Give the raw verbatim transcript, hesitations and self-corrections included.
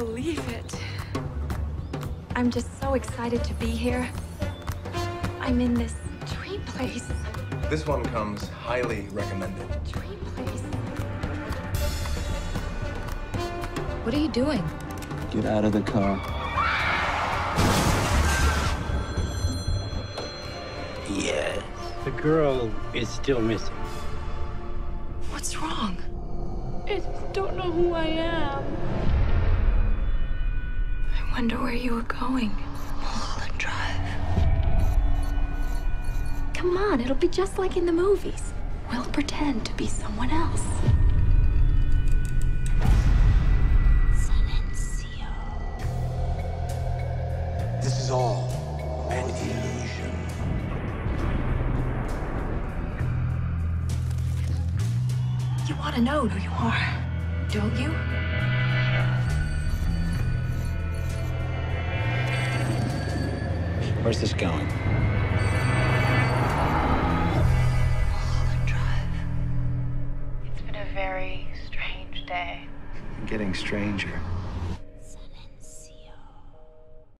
believe it. I'm just so excited to be here. I'm in this dream place. This one comes highly recommended. Dream place. What are you doing? Get out of the car. Yes. The girl is still missing. What's wrong? I just don't know who I am. I wonder where you were going. Mulholland Drive. Come on, it'll be just like in the movies. We'll pretend to be someone else. Silencio. This is all an illusion. You want to know who you are, don't you? Where's this going? Mulholland Drive. It's been a very strange day. Getting stranger.